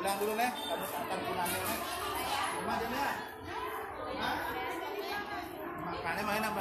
pulang dulu nih, kamu akan pulangnya nih. Rumah aja nih. Makannya main apa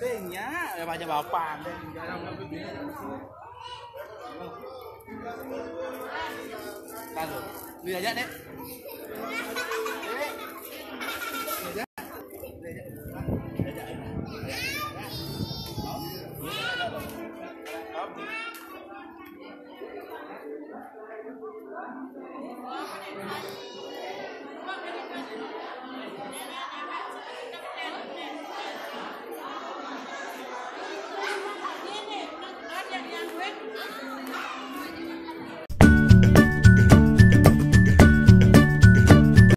Sehingga ya banyak bapak lalu lu aja deh